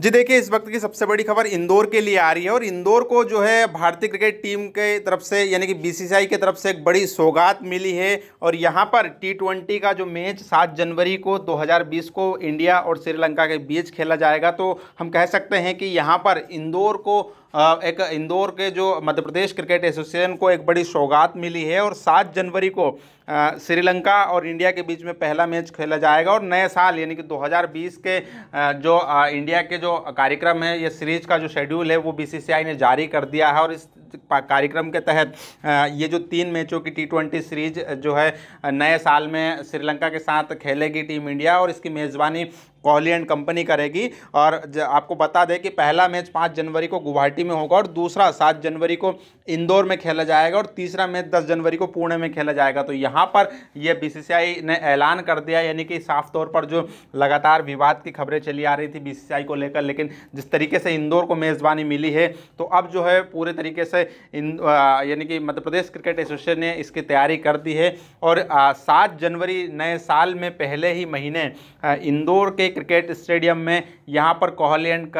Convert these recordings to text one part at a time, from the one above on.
जी देखिए, इस वक्त की सबसे बड़ी खबर इंदौर के लिए आ रही है और इंदौर को जो है भारतीय क्रिकेट टीम के तरफ से यानी कि बीसीसीआई के तरफ से एक बड़ी सौगात मिली है। और यहाँ पर T20 का जो मैच 7 जनवरी को 2020 को इंडिया और श्रीलंका के बीच खेला जाएगा, तो हम कह सकते हैं कि यहाँ पर इंदौर को एक इंदौर के जो मध्य प्रदेश क्रिकेट एसोसिएशन को एक बड़ी सौगात मिली है। और 7 जनवरी को श्रीलंका और इंडिया के बीच में पहला मैच खेला जाएगा और नए साल यानी कि 2020 के जो इंडिया के जो कार्यक्रम है, ये सीरीज का जो शेड्यूल है वो बीसीसीआई ने जारी कर दिया है। और इस कार्यक्रम के तहत ये जो 3 मैचों की T20 सीरीज जो है नए साल में श्रीलंका के साथ खेलेगी टीम इंडिया और इसकी मेज़बानी कोहली एंड कंपनी करेगी। और आपको बता दें कि पहला मैच 5 जनवरी को गुवाहाटी में होगा और दूसरा 7 जनवरी को इंदौर में खेला जाएगा और तीसरा मैच 10 जनवरी को पुणे में खेला जाएगा। तो यहाँ पर यह बीसीसीआई ने ऐलान कर दिया, यानी कि साफ तौर पर जो लगातार विवाद की खबरें चली आ रही थी बीसीसीआई को लेकर, लेकिन जिस तरीके से इंदौर को मेज़बानी मिली है तो अब जो है पूरे तरीके से यानी कि मध्य प्रदेश क्रिकेट एसोसिएशन ने इसकी तैयारी कर दी है। और 7 जनवरी नए साल में पहले ही महीने इंदौर के क्रिकेट स्टेडियम में यहाँ पर कोहली एंड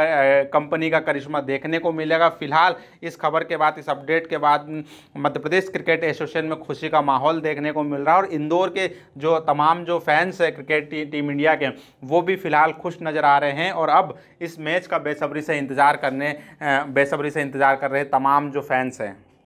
कंपनी का करिश्मा देखने को मिलेगा। फिलहाल इस खबर के बाद, इस अपडेट के बाद मध्य प्रदेश क्रिकेट एसोसिएशन में खुशी का माहौल देखने को मिल रहा है और इंदौर के जो तमाम जो फैंस हैं क्रिकेट टीम इंडिया के, वो भी फिलहाल खुश नज़र आ रहे हैं। और अब इस मैच का बेसब्री से इंतज़ार कर रहे तमाम जो फैंस हैं।